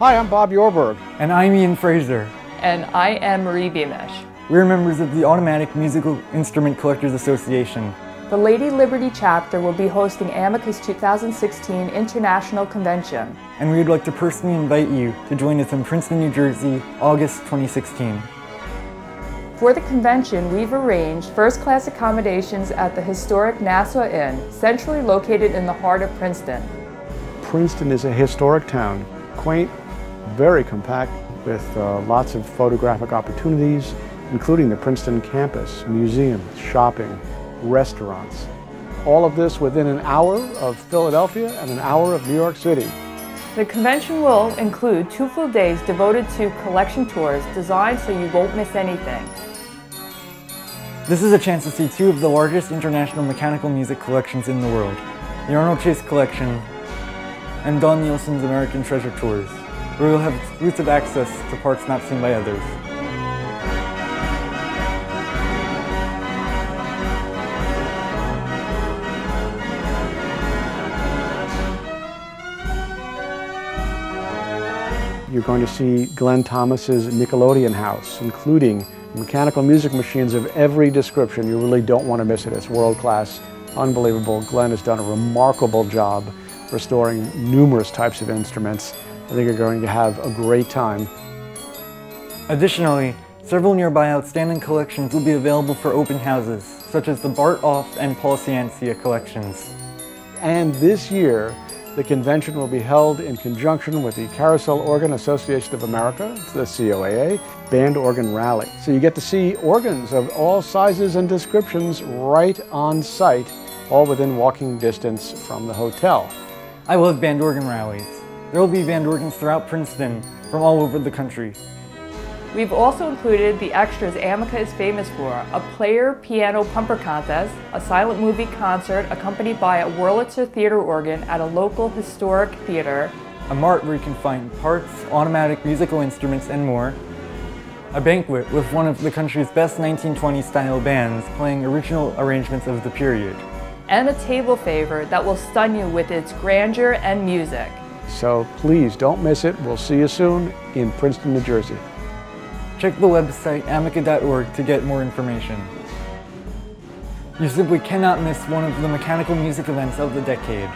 Hi, I'm Bob Yorberg. And I'm Ian Fraser. And I am Marie Beamish. We're members of the Automatic Musical Instrument Collectors Association. The Lady Liberty Chapter will be hosting AMICA's 2016 International Convention. And we would like to personally invite you to join us in Princeton, New Jersey, August 2016. For the convention, we've arranged first-class accommodations at the historic Nassau Inn, centrally located in the heart of Princeton. Princeton is a historic town, quaint, very compact, with lots of photographic opportunities, including the Princeton campus, museums, shopping, restaurants. All of this within an hour of Philadelphia and an hour of New York City. The convention will include 2 full days devoted to collection tours designed so you won't miss anything. This is a chance to see 2 of the largest international mechanical music collections in the world, the Arnold Chase Collection and Don Nielsen's American Treasure Tours, where we'll have exclusive access to parts not seen by others. You're going to see Glenn Thomas's Nickelodeon house, including mechanical music machines of every description. You really don't want to miss it. It's world-class, unbelievable. Glenn has done a remarkable job restoring numerous types of instruments. I think you're going to have a great time. Additionally, several nearby outstanding collections will be available for open houses, such as the Bart Off and Polsiancia collections. And this year, the convention will be held in conjunction with the Carousel Organ Association of America, the COAA, Band Organ Rally. So you get to see organs of all sizes and descriptions right on site, all within walking distance from the hotel. I love Band Organ Rallies. There will be band organs throughout Princeton from all over the country. We've also included the extras AMICA is famous for: a player piano pumper contest, a silent movie concert accompanied by a Wurlitzer theater organ at a local historic theater, a mart where you can find parts, automatic musical instruments, and more, a banquet with one of the country's best 1920s-style bands playing original arrangements of the period, and a table favor that will stun you with its grandeur and music. So please don't miss it. We'll see you soon in Princeton, New Jersey. Check the website amica.org to get more information. You simply cannot miss one of the mechanical music events of the decade.